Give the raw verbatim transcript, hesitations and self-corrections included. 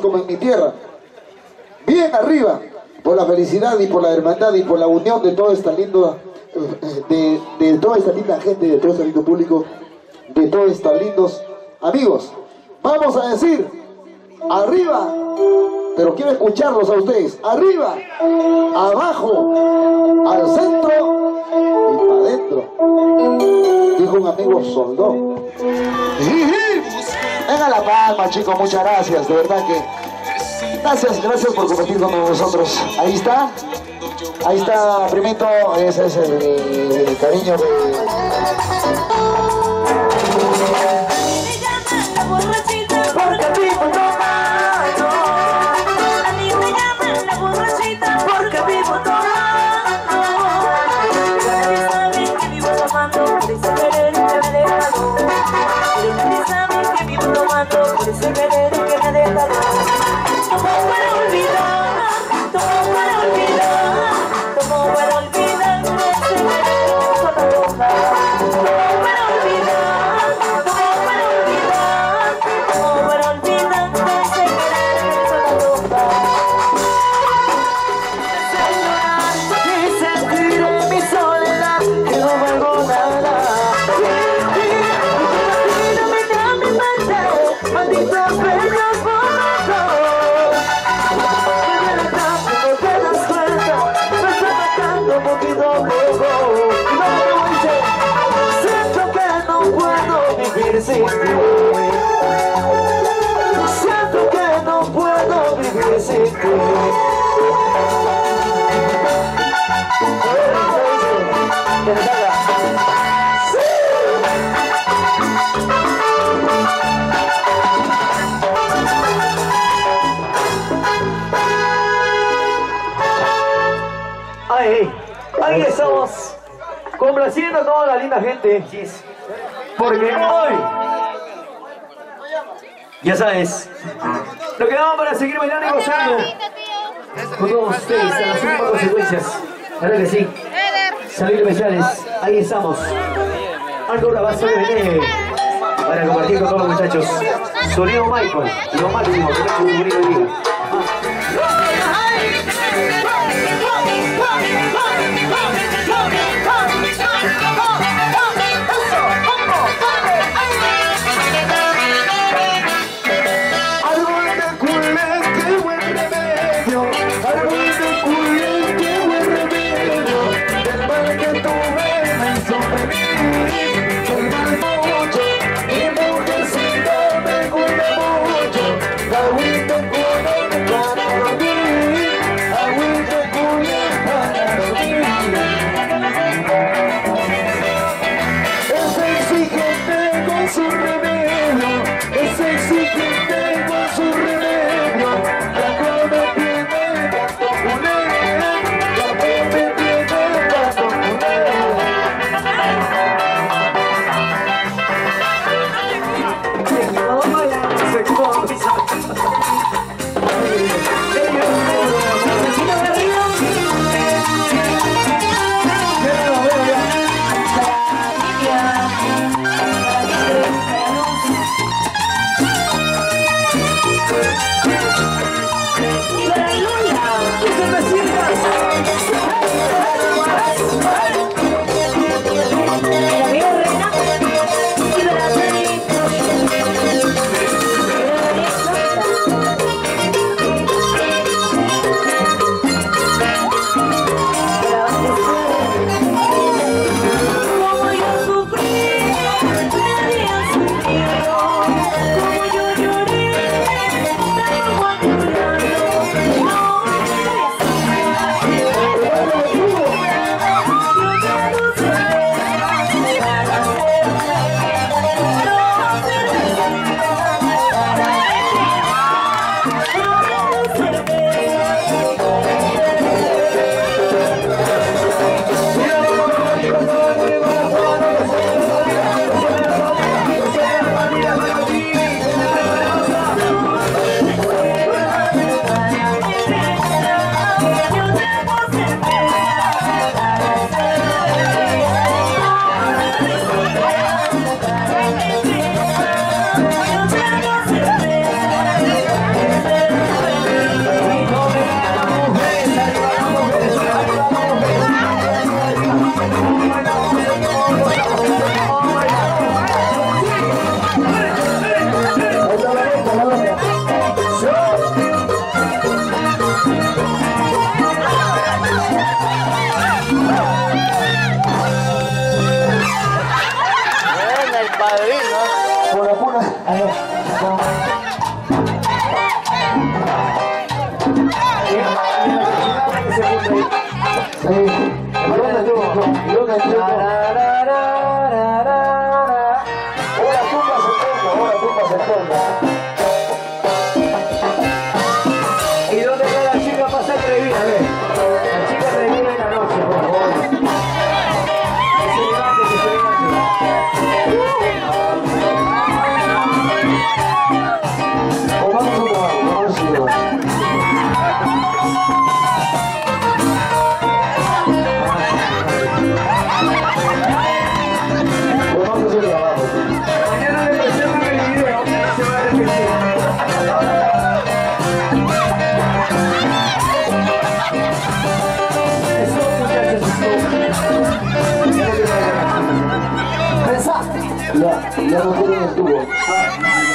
Como en mi tierra, bien arriba, por la felicidad y por la hermandad y por la unión de toda esta linda de, de toda esta linda gente, de todo este lindo público, de todos estos lindos amigos. Vamos a decir arriba, pero quiero escucharlos a ustedes. Arriba, abajo, al centro y para adentro, dijo un amigo soldó. Venga la palma, chicos, muchas gracias, de verdad que... Gracias, gracias por compartir con nosotros. Ahí está, ahí está, primito, ese es el, el cariño de... Porque a ti me toma, Ahí, ahí estamos, complaciendo a toda la linda gente, porque hoy, ya sabes, lo que damos para seguir bailando y gozando con todos ustedes a las últimas consecuencias, ¿verdad que sí? Salir especiales, ahí estamos, algo bravazo de venir para compartir con todos los muchachos, sonido Michael, lo máximo que tengo que cubrir hoy día. Ya no tienen el tubo.